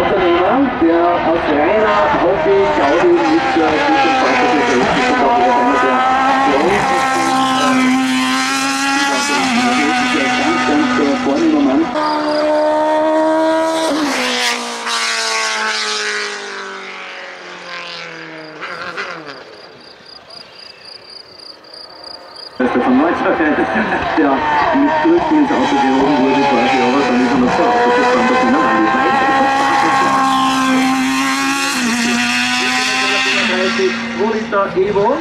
Unternehmer, der aus reiner Hobby, Gaudi mit diesem Fahrzeug ist. Das war wieder einer der Jungen, die ganz vornehmer Mann. Von Neuzeit, der mit Drücken ins Auto gehoben wurde, quasi, aber dann ist er noch so aufgefahren, dass man Evo.